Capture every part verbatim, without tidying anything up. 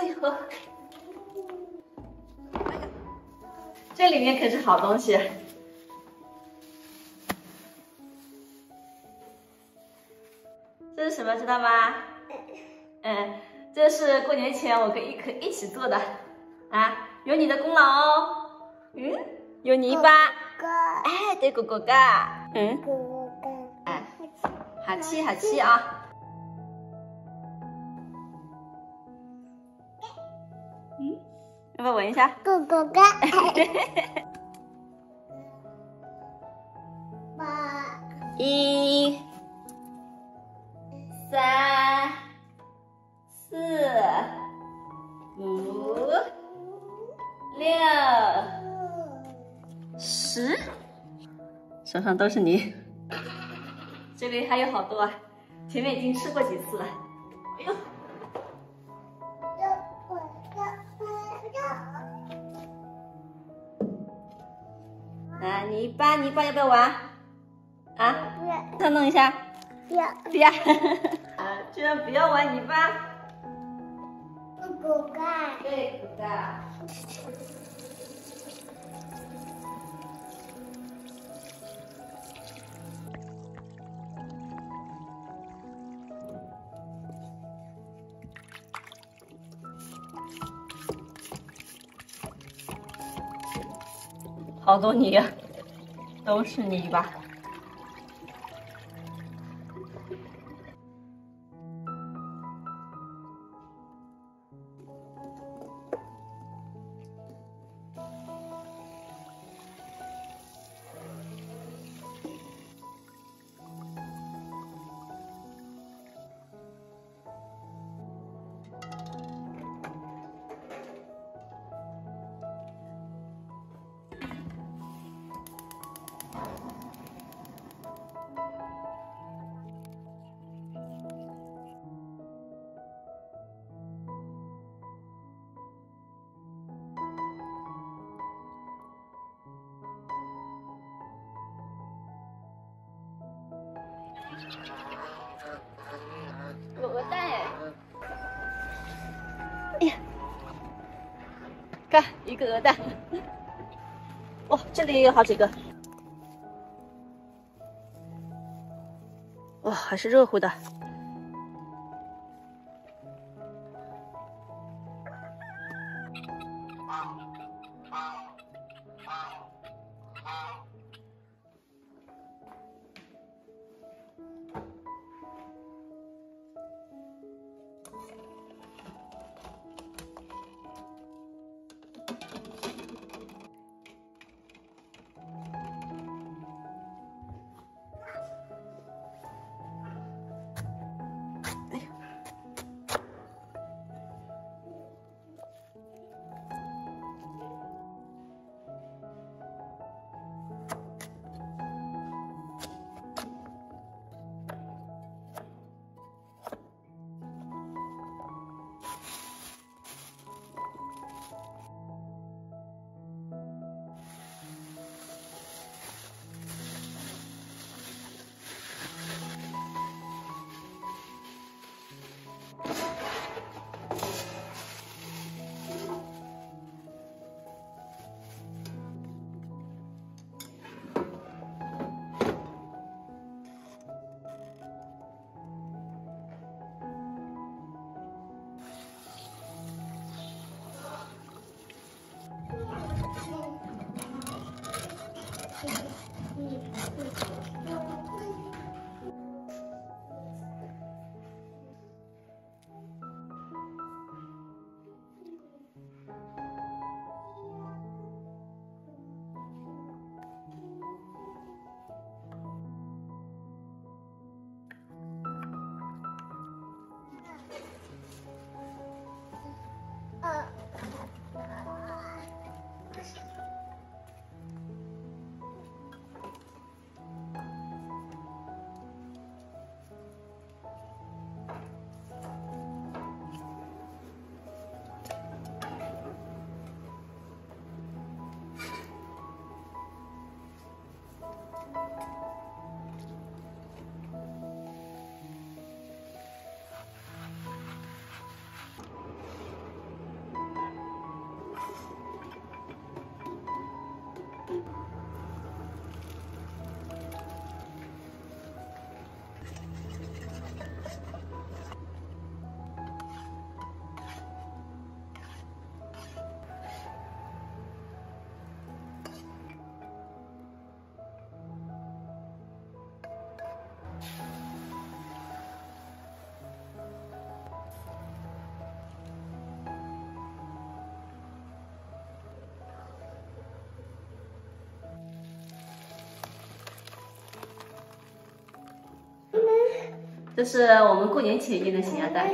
哎呦，哎呀，这里面可是好东西。 这是什么？知道吗？嗯，这是过年前我跟一可一起做的啊，有你的功劳哦。嗯，有泥巴。哥哥。哎，对，果果哥。嗯。果果哥。哎，好吃好吃啊。嗯，要不要闻一下？果果哥。一。 三、四、五、六、十，手上都是泥。这里还有好多啊，前面已经吃过几次了。哎呦！啊，泥巴，泥巴要不要玩？啊？再弄一下。 不要，不要！啊，居然不要玩泥巴！狗狗干，对，狗狗干。好多泥，都是泥巴。 有个蛋哎！哎呀，看一个鹅蛋，哦，这里也有好几个，哇、哦，还是热乎的。这是我们过年前用的咸鸭蛋，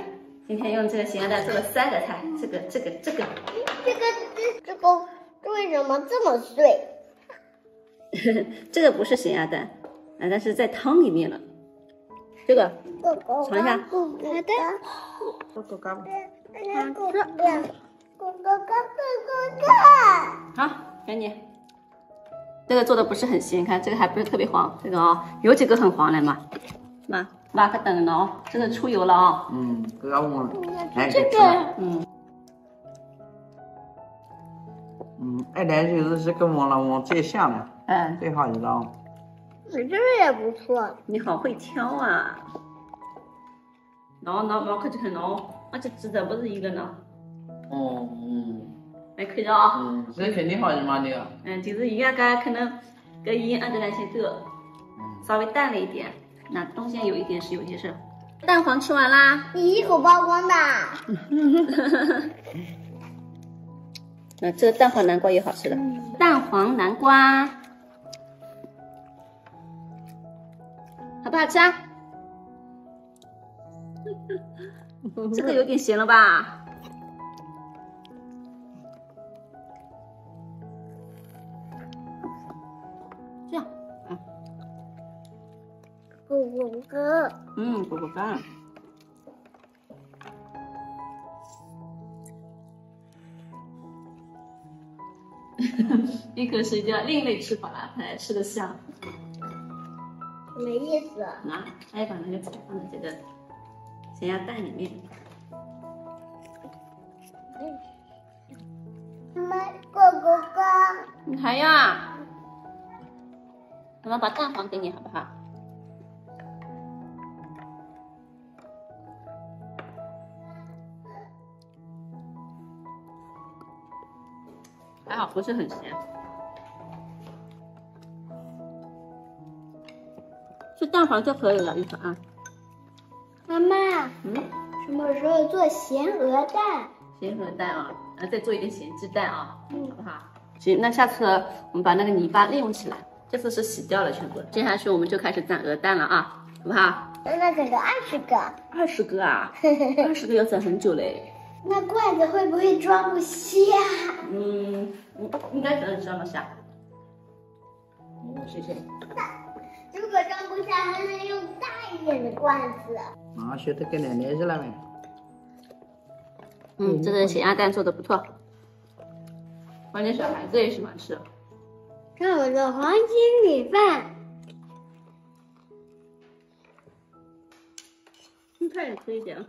今天用这个咸鸭蛋做了三个菜，这个、这个、这个、这个、这个，这为什么这么碎？这个不是咸鸭蛋，啊，但是在汤里面了。这个，尝一下。好的。狗狗干。好吃。狗狗干，狗狗干。好，给你。这个做的不是很细，你看这个还不是特别黄，这个啊、哦，有几个很黄的嘛，妈。 妈可等了哦，真的出油了哦。嗯，这个我来这个，嗯，嗯，二来就是这个往了往最下了，哎，最好一了。你这个也不错，你好会挑啊。挠挠挠，可就很挠，而且指的不是一个挠。哦，嗯，还可以的啊。嗯，这肯定好的嘛，这个。嗯，就是应该讲可能跟盐按着来些豆，稍微淡了一点。 那中间有一点是有些事，蛋黄吃完啦，你一口扒光的。那这个蛋黄南瓜也好吃的，嗯、蛋黄南瓜，好不好吃啊？这个有点咸了吧？这样。 狗狗干，嗯，狗狗干。一口水饺，另类吃法了，才吃得香。没意思。啊，还把那个菜放在这个咸鸭蛋里面。妈，狗狗干。你还要？妈妈把蛋黄给你，好不好？ 还好不是很咸，吃蛋黄就可以了，一会儿啊。妈妈，嗯，什么时候做咸鹅蛋？咸鹅蛋啊，啊，再做一点咸鸡蛋啊，嗯，好不好？行，那下次我们把那个泥巴利用起来，这次是洗掉了全部，接下去我们就开始攒鹅蛋了啊，好不好？那那攒个二十个。二十个啊？二十个要攒很久嘞。 那罐子会不会装不下？嗯，应应该可能装得下。嗯，谢谢。那如果装不下，还能用大一点的罐子。啊，学的跟奶奶似的嘞。嗯，这个咸鸭蛋做的不错，关键小孩子也喜欢吃。看我的黄金米饭。你快点吃一点啊。